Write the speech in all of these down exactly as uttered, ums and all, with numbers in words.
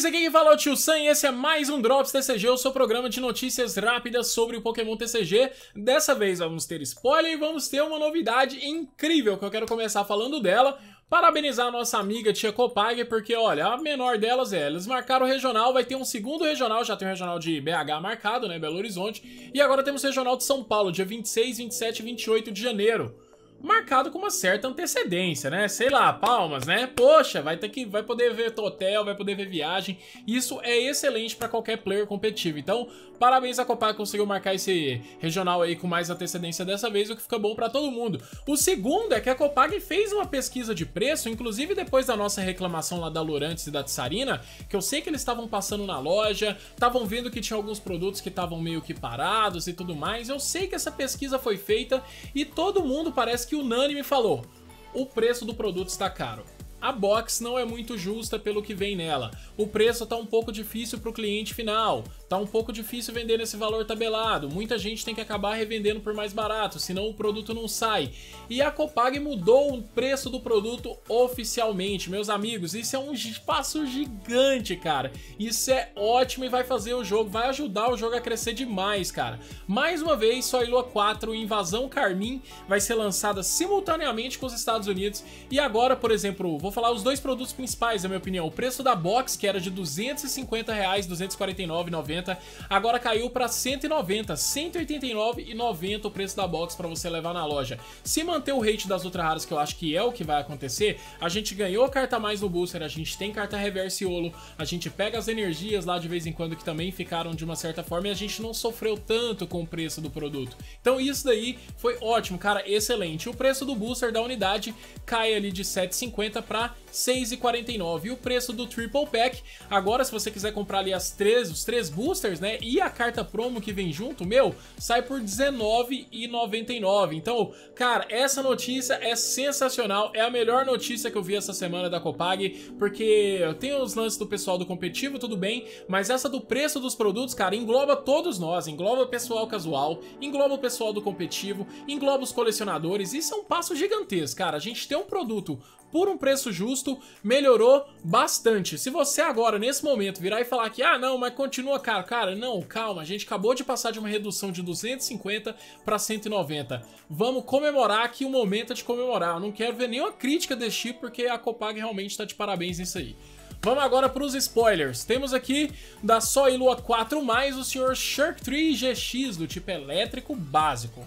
amiguinhos, aqui quem fala é o Tio Sam e esse é mais um Drops T C G, o seu programa de notícias rápidas sobre o Pokémon T C G. Dessa vez vamos ter spoiler e vamos ter uma novidade incrível que eu quero começar falando dela. Parabenizar a nossa amiga tia Copag, porque olha, a menor delas é, eles marcaram o regional, vai ter um segundo regional, já tem o regional de B H marcado, né, Belo Horizonte, e agora temos o regional de São Paulo, dia vinte e seis, vinte e sete e vinte e oito de janeiro. Marcado com uma certa antecedência, né? Sei lá, palmas, né? Poxa, vai ter que, vai poder ver hotel, vai poder ver viagem. Isso é excelente para qualquer player competitivo. Então, parabéns a Copag que conseguiu marcar esse regional aí com mais antecedência dessa vez, o que fica bom para todo mundo. O segundo é que a Copag fez uma pesquisa de preço, inclusive depois da nossa reclamação lá da Lurantis e da Tsareena, que eu sei que eles estavam passando na loja, estavam vendo que tinha alguns produtos que estavam meio que parados e tudo mais. Eu sei que essa pesquisa foi feita e todo mundo parece que que unânime falou, o preço do produto está caro. A box não é muito justa pelo que vem nela. O preço tá um pouco difícil para o cliente final. Tá um pouco difícil vender nesse valor tabelado. Muita gente tem que acabar revendendo por mais barato, senão o produto não sai. E a Copag mudou o preço do produto oficialmente, meus amigos. Isso é um passo gigante, cara. Isso é ótimo e vai fazer o jogo, vai ajudar o jogo a crescer demais, cara. Mais uma vez, Sol e Lua quatro, Invasão Carmin vai ser lançada simultaneamente com os Estados Unidos. E agora, por exemplo, vou Vou falar os dois produtos principais, na minha opinião. O preço da box, que era de duzentos e cinquenta reais, duzentos e quarenta e nove reais e noventa centavos, agora caiu para cento e noventa reais, cento e oitenta e nove reais e noventa centavos o preço da box para você levar na loja. Se manter o rate das ultra raras, que eu acho que é o que vai acontecer, a gente ganhou carta mais no booster, a gente tem carta reverse olo, a gente pega as energias lá de vez em quando que também ficaram de uma certa forma e a gente não sofreu tanto com o preço do produto. Então isso daí foi ótimo, cara, excelente. O preço do booster da unidade cai ali de sete reais e cinquenta centavos para seis reais e quarenta e nove centavos. E o preço do Triple Pack, agora se você quiser comprar ali as três, os três boosters, né, e a carta promo que vem junto, meu, sai por dezenove reais e noventa e nove centavos. Então, cara, essa notícia é sensacional, é a melhor notícia que eu vi essa semana da Copag, porque eu tenho os lances do pessoal do competitivo, tudo bem, mas essa do preço dos produtos, cara, engloba todos nós, engloba o pessoal casual, engloba o pessoal do competitivo, engloba os colecionadores. Isso é um passo gigantesco, cara. A gente tem um produto por um preço justo, melhorou bastante. Se você agora, nesse momento, virar e falar que, ah, não, mas continua caro, cara, não, calma, a gente acabou de passar de uma redução de duzentos e cinquenta para cento e noventa. Vamos comemorar, que o momento é de comemorar. Eu não quero ver nenhuma crítica desse tipo, porque a Copag realmente está de parabéns nisso aí. Vamos agora para os spoilers. Temos aqui da Sol e Lua quatro mais, o senhor Xurkitree G X, do tipo elétrico básico.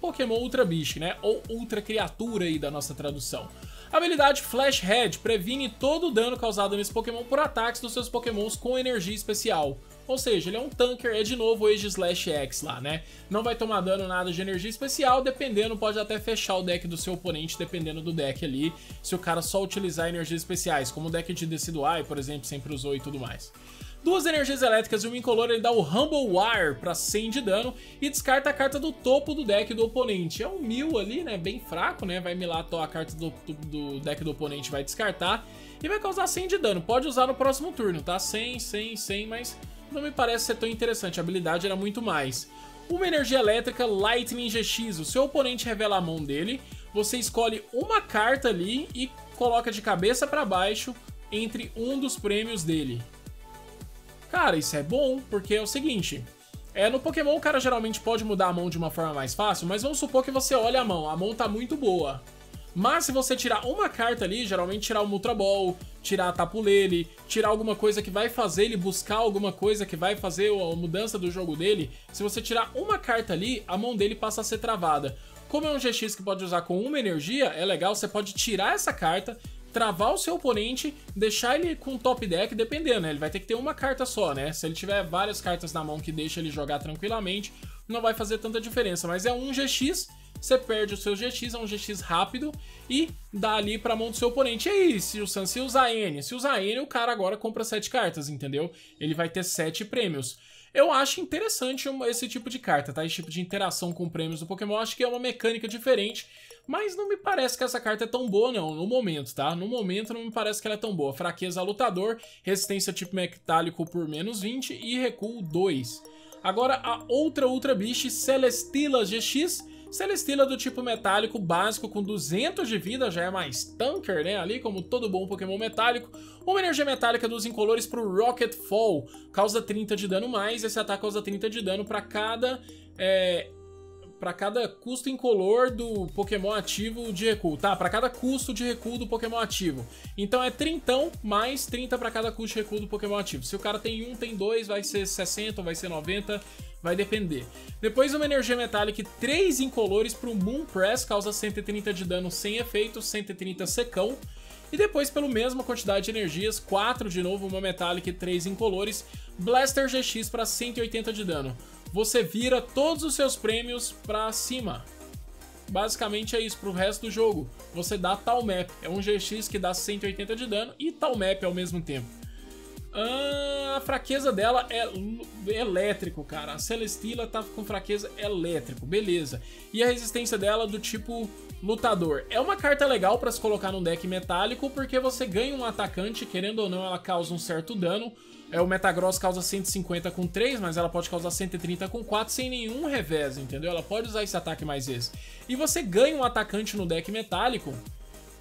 Pokémon Ultra Bicho, né? Ou Ultra Criatura aí da nossa tradução. A habilidade Flash Head previne todo o dano causado nesse Pokémon por ataques dos seus Pokémons com energia especial. Ou seja, ele é um tanker, é de novo o Age Slash X lá, né? Não vai tomar dano nada de energia especial, dependendo, pode até fechar o deck do seu oponente, dependendo do deck ali, se o cara só utilizar energias especiais, como o deck de Decidueye, por exemplo, sempre usou e tudo mais. Duas energias elétricas e um incolor, ele dá o Rumble Wire para cem de dano e descarta a carta do topo do deck do oponente. É um mil ali, né? Bem fraco, né? Vai milar a carta do, do, do deck do oponente, vai descartar e vai causar cem de dano. Pode usar no próximo turno, tá? cem, cem, cem, mas não me parece ser tão interessante. A habilidade era muito mais. Uma energia elétrica, Lightning G X. O seu oponente revela a mão dele, você escolhe uma carta ali e coloca de cabeça para baixo entre um dos prêmios dele. Cara, isso é bom, porque é o seguinte, é, no Pokémon o cara geralmente pode mudar a mão de uma forma mais fácil, mas vamos supor que você olha a mão, a mão tá muito boa. Mas se você tirar uma carta ali, geralmente tirar um Ultra Ball, tirar a Tapulele, tirar alguma coisa que vai fazer ele buscar alguma coisa que vai fazer a mudança do jogo dele, se você tirar uma carta ali, a mão dele passa a ser travada. Como é um G X que pode usar com uma energia, é legal, você pode tirar essa carta, travar o seu oponente, deixar ele com top deck, dependendo, né? Ele vai ter que ter uma carta só, né? Se ele tiver várias cartas na mão que deixa ele jogar tranquilamente, não vai fazer tanta diferença. Mas é um G X, você perde o seu G X, é um G X rápido e dá ali pra mão do seu oponente. E aí, se o Sam se usar N, se usar N, o cara agora compra sete cartas, entendeu? Ele vai ter sete prêmios. Eu acho interessante esse tipo de carta, tá? Esse tipo de interação com prêmios do Pokémon, eu acho que é uma mecânica diferente, mas não me parece que essa carta é tão boa não, no momento, tá? No momento não me parece que ela é tão boa. Fraqueza lutador, resistência tipo metálico por menos vinte e recuo dois. Agora a outra Ultra Beast, Celesteela G X, Celesteela do tipo metálico básico com duzentos de vida, já é mais tanker, né, ali como todo bom Pokémon metálico. Uma energia metálica dos incolores pro Rocket Fall, causa trinta de dano mais, esse ataque causa trinta de dano para cada... É... para cada custo incolor do Pokémon ativo de recuo, tá? Para cada custo de recuo do Pokémon ativo. Então é trinta mais trinta para cada custo de recuo do Pokémon ativo. Se o cara tem um, tem dois, vai ser sessenta, vai ser noventa, vai depender. Depois uma energia metálica, três incolores pro Moon Press, causa cento e trinta de dano sem efeito, cento e trinta secão. E depois, pela mesma quantidade de energias, quatro de novo, uma metálica e três incolores, Blaster G X para cento e oitenta de dano. Você vira todos os seus prêmios pra cima. Basicamente é isso, pro resto do jogo. Você dá Talmap, é um G X que dá cento e oitenta de dano e Talmap ao mesmo tempo. Ah, a fraqueza dela é elétrico, cara. A Celesteela tá com fraqueza elétrico, beleza. E a resistência dela do tipo lutador. É uma carta legal pra se colocar num deck metálico, porque você ganha um atacante, querendo ou não ela causa um certo dano. É, o Metagross causa cento e cinquenta com três, mas ela pode causar cento e trinta com quatro sem nenhum revés, entendeu? Ela pode usar esse ataque mais vezes. E você ganha um atacante no deck metálico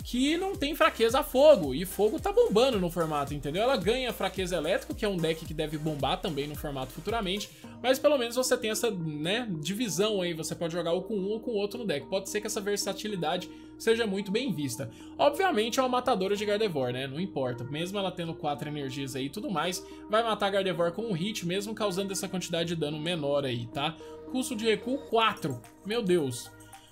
que não tem fraqueza a fogo, e fogo tá bombando no formato, entendeu? Ela ganha fraqueza elétrico, que é um deck que deve bombar também no formato futuramente, mas pelo menos você tem essa, né, divisão aí, você pode jogar ou com um ou com outro no deck. Pode ser que essa versatilidade seja muito bem vista. Obviamente é uma matadora de Gardevoir, né, não importa, mesmo ela tendo quatro energias aí e tudo mais, vai matar Gardevoir com um hit, mesmo causando essa quantidade de dano menor aí, tá? Custo de recuo quatro, meu Deus.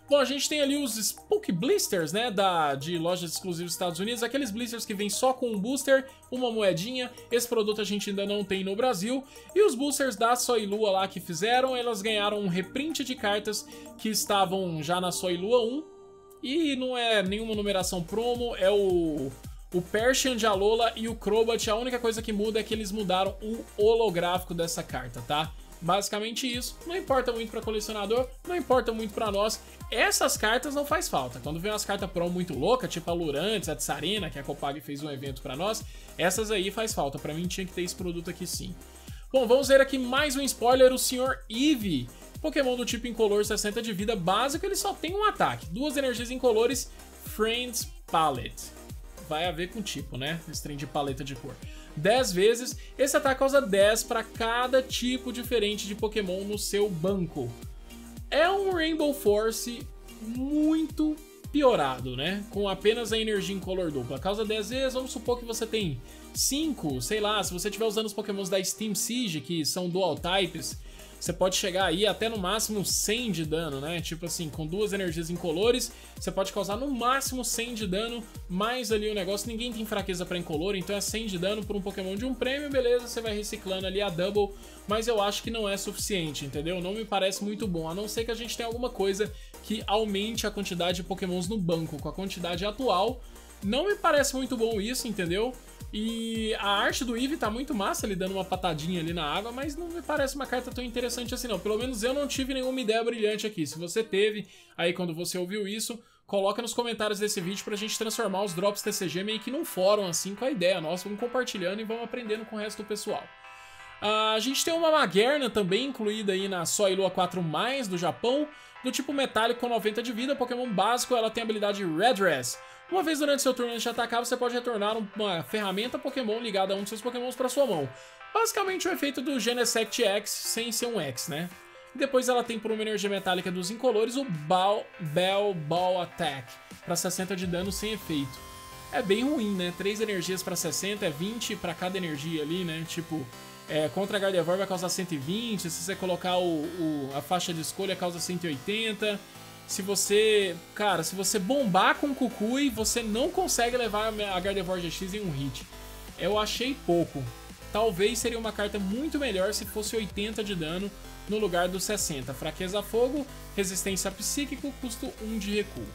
Bom, a gente tem ali os Spooky Blisters, né, da, de lojas exclusivas dos Estados Unidos, aqueles blisters que vêm só com um booster, uma moedinha, esse produto a gente ainda não tem no Brasil, e os boosters da Sol e Lua lá que fizeram, elas ganharam um reprint de cartas que estavam já na Sol e Lua um, e não é nenhuma numeração promo, é o... O Persian de Alola e o Crobat, a única coisa que muda é que eles mudaram o holográfico dessa carta, tá? Basicamente isso, não importa muito pra colecionador, não importa muito pra nós. Essas cartas não faz falta. Quando vem umas cartas pro muito louca, tipo a Lurantis, a Tsareena, que a Copag fez um evento pra nós, essas aí faz falta. Pra mim tinha que ter esse produto aqui sim. Bom, vamos ver aqui mais um spoiler, o senhor Eevee. Pokémon do tipo incolor, sessenta de vida básico, ele só tem um ataque. Duas energias incolores, Friends Palette. Vai a ver com tipo, né? Esse trem de paleta de cor. dez vezes. Esse ataque causa dez para cada tipo diferente de Pokémon no seu banco. É um Rainbow Force muito piorado, né? Com apenas a energia incolor dupla. Causa dez vezes, vamos supor que você tem cinco, sei lá, se você estiver usando os Pokémons da Steam Siege, que são dual types, você pode chegar aí até no máximo cem de dano, né? Tipo assim, com duas energias incolores, você pode causar no máximo cem de dano, mais ali o negócio, ninguém tem fraqueza pra incolor, então é cem de dano por um Pokémon de um prêmio, beleza, você vai reciclando ali a Double, mas eu acho que não é suficiente, entendeu? Não me parece muito bom, a não ser que a gente tenha alguma coisa que aumente a quantidade de Pokémons no banco, com a quantidade atual, não me parece muito bom isso, entendeu? E a arte do Eevee tá muito massa, ele dando uma patadinha ali na água, mas não me parece uma carta tão interessante assim não. Pelo menos eu não tive nenhuma ideia brilhante aqui. Se você teve, aí quando você ouviu isso, coloca nos comentários desse vídeo pra gente transformar os Drops T C G meio que num fórum assim com a ideia nossa, vamos compartilhando e vamos aprendendo com o resto do pessoal. A gente tem uma Magearna também incluída aí na Sol e Lua quatro mais, do Japão, do tipo metálico com noventa de vida, Pokémon básico, ela tem a habilidade Redress. Uma vez durante seu turno antes de atacar, você pode retornar uma ferramenta Pokémon ligada a um de seus Pokémons para sua mão. Basicamente o efeito do Genesect X sem ser um X, né? Depois ela tem por uma energia metálica dos incolores o Ball, Bell Ball Attack, para sessenta de dano sem efeito. É bem ruim, né? três energias para sessenta, é vinte para cada energia ali, né? Tipo, é, contra a Gardevoir vai causar cento e vinte, se você colocar o, o, a faixa de escolha causa cento e oitenta... Se você, cara, se você bombar com o Kukui, você não consegue levar a Gardevoir G X em um hit. Eu achei pouco. Talvez seria uma carta muito melhor se fosse oitenta de dano no lugar dos sessenta. Fraqueza a fogo, resistência a psíquico, custo um de recuo.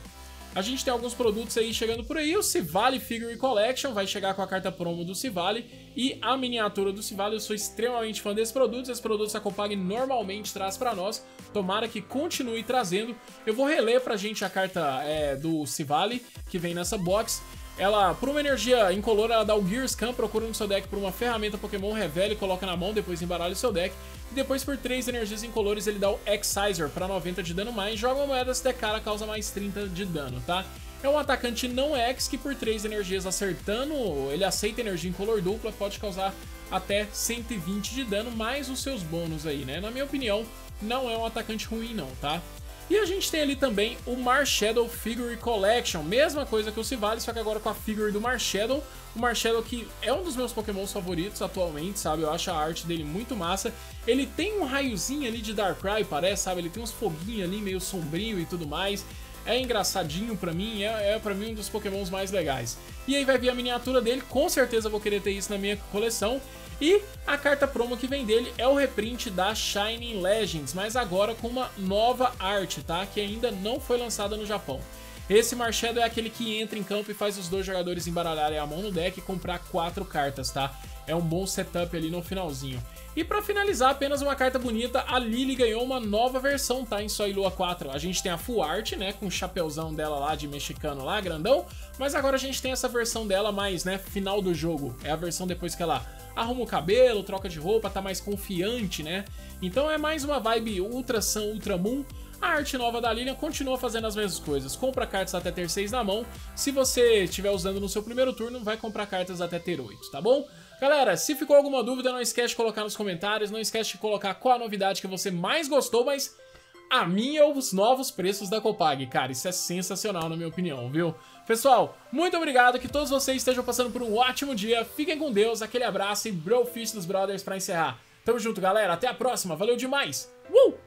A gente tem alguns produtos aí chegando por aí. O Civale Figure Collection vai chegar com a carta promo do Civale e a miniatura do Civale. Eu sou extremamente fã desses produtos. Esses produtos a Copag normalmente traz pra nós. Tomara que continue trazendo. Eu vou reler pra gente a carta é, do Civale que vem nessa box. Ela, por uma energia incolor, ela dá o Gear Scan, procura no seu deck por uma ferramenta Pokémon, revela e coloca na mão, depois embaralha o seu deck. E depois, por três energias incolores, ele dá o Excisor para noventa de dano mais, joga uma moeda, se der cara, causa mais trinta de dano, tá? É um atacante não X que por três energias acertando, ele aceita energia incolor dupla, pode causar até cento e vinte de dano, mais os seus bônus aí, né? Na minha opinião, não é um atacante ruim não, tá? E a gente tem ali também o Marshadow Figure Collection, mesma coisa que o Sivali, só que agora com a figure do Marshadow. O Marshadow que é um dos meus Pokémons favoritos atualmente, sabe? Eu acho a arte dele muito massa. Ele tem um raiozinho ali de Darkrai, parece, sabe? Ele tem uns foguinhos ali meio sombrio e tudo mais. É engraçadinho pra mim, é, é pra mim um dos Pokémons mais legais. E aí vai vir a miniatura dele, com certeza vou querer ter isso na minha coleção. E a carta promo que vem dele é o reprint da Shining Legends, mas agora com uma nova arte, tá? Que ainda não foi lançada no Japão. Esse Marshadow é aquele que entra em campo e faz os dois jogadores embaralharem a mão no deck e comprar quatro cartas, tá? É um bom setup ali no finalzinho. E pra finalizar, apenas uma carta bonita, a Lily ganhou uma nova versão, tá? Em Sol e Lua quatro. A gente tem a Full Art, né? Com o chapéuzão dela lá, de mexicano lá, grandão. Mas agora a gente tem essa versão dela mais, né? Final do jogo. É a versão depois que ela arruma o cabelo, troca de roupa, tá mais confiante, né? Então é mais uma vibe Ultra Sun, Ultra Moon. A arte nova da Lilian continua fazendo as mesmas coisas. Compra cartas até ter seis na mão. Se você estiver usando no seu primeiro turno, vai comprar cartas até ter oito, tá bom? Galera, se ficou alguma dúvida, não esquece de colocar nos comentários. Não esquece de colocar qual a novidade que você mais gostou, mas a minha é os novos preços da Copag. Cara, isso é sensacional na minha opinião, viu? Pessoal, muito obrigado, que todos vocês estejam passando por um ótimo dia. Fiquem com Deus, aquele abraço e Brofist dos Brothers pra encerrar. Tamo junto, galera. Até a próxima. Valeu demais. Uh!